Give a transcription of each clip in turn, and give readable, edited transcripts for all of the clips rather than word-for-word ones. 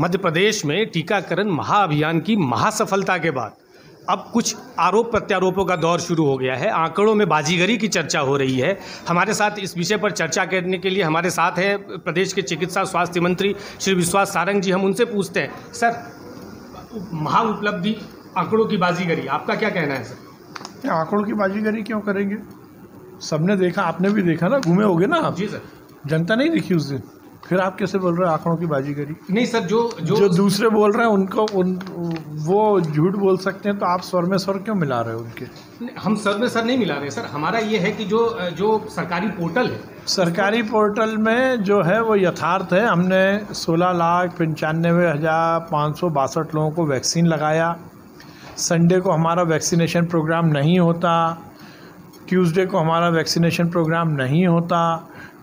मध्य प्रदेश में टीकाकरण महाअभियान की महासफलता के बाद अब कुछ आरोप प्रत्यारोपों का दौर शुरू हो गया है। आंकड़ों में बाजीगरी की चर्चा हो रही है। हमारे साथ इस विषय पर चर्चा करने के लिए हमारे साथ है प्रदेश के चिकित्सा स्वास्थ्य मंत्री श्री विश्वास सारंग जी। हम उनसे पूछते हैं, सर, महाउपलब्धि आंकड़ों की बाजीगरी, आपका क्या कहना है? सर, आंकड़ों की बाजीगरी क्यों करेंगे? सबने देखा, आपने भी देखा ना, घूमे होगे ना आप? जी सर। जनता नहीं देखी उस दिन, फिर आप कैसे बोल रहे हैं आंकड़ों की बाजीगरी? नहीं सर, जो दूसरे बोल रहे हैं उनको वो झूठ बोल सकते हैं, तो आप स्वर में स्वर क्यों मिला रहे हो उनके? हम स्वर में स्वर नहीं मिला रहे सर। हमारा ये है कि जो सरकारी पोर्टल है, सरकारी पोर्टल में जो है वो यथार्थ है। हमने 16,95,562 लोगों को वैक्सीन लगाया। संडे को हमारा वैक्सीनेशन प्रोग्राम नहीं होता, ट्यूसडे को हमारा वैक्सीनेशन प्रोग्राम नहीं होता,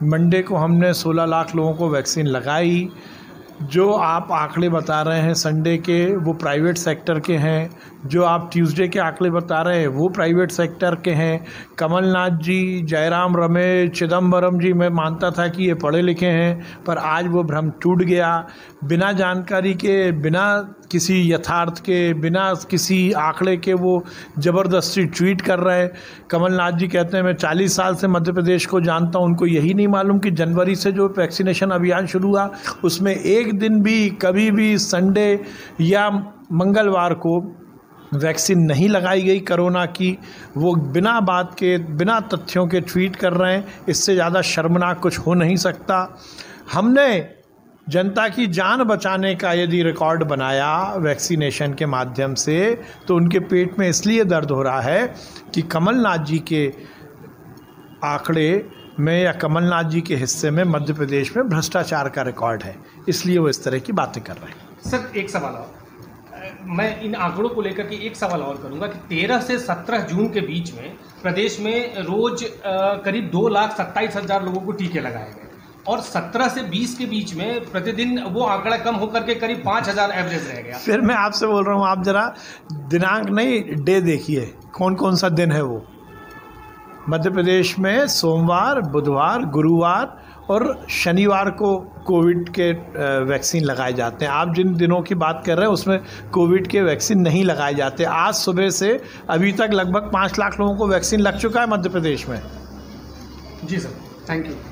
मंडे को हमने 16 लाख लोगों को वैक्सीन लगाई। जो आप आंकड़े बता रहे हैं संडे के, वो प्राइवेट सेक्टर के हैं। जो आप ट्यूसडे के आंकड़े बता रहे हैं वो प्राइवेट सेक्टर के हैं। कमलनाथ जी, जयराम रमेश, चिदंबरम जी, मैं मानता था कि ये पढ़े लिखे हैं, पर आज वो भ्रम टूट गया। बिना जानकारी के, बिना किसी यथार्थ के, बिना किसी आंकड़े के वो ज़बरदस्ती ट्वीट कर रहे हैं। कमलनाथ जी कहते हैं मैं 40 साल से मध्य प्रदेश को जानता हूं, उनको यही नहीं मालूम कि जनवरी से जो वैक्सीनेशन अभियान शुरू हुआ उसमें एक दिन भी कभी भी संडे या मंगलवार को वैक्सीन नहीं लगाई गई कोरोना की। वो बिना बात के, बिना तथ्यों के ट्वीट कर रहे हैं। इससे ज़्यादा शर्मनाक कुछ हो नहीं सकता। हमने जनता की जान बचाने का यदि रिकॉर्ड बनाया वैक्सीनेशन के माध्यम से, तो उनके पेट में इसलिए दर्द हो रहा है कि कमलनाथ जी के आंकड़े में या कमलनाथ जी के हिस्से में मध्य प्रदेश में भ्रष्टाचार का रिकॉर्ड है, इसलिए वो इस तरह की बातें कर रहे हैं। सर, एक सवाल और, मैं इन आंकड़ों को लेकर के एक सवाल और करूंगा कि 13 से 17 जून के बीच में प्रदेश में रोज करीब 2,27,000 लोगों को टीके लगाए गए और 17 से 20 के बीच में प्रतिदिन वो आंकड़ा कम होकर के करीब 5,000 एवरेज रह गया। फिर मैं आपसे बोल रहा हूँ, आप जरा दिनांक नहीं, डे देखिए कौन कौन सा दिन है। वो मध्य प्रदेश में सोमवार, बुधवार, गुरुवार और शनिवार को कोविड के वैक्सीन लगाए जाते हैं। आप जिन दिनों की बात कर रहे हैं उसमें कोविड के वैक्सीन नहीं लगाए जाते। आज सुबह से अभी तक लगभग 5 लाख लोगों को वैक्सीन लग चुका है मध्य प्रदेश में। जी सर, थैंक यू।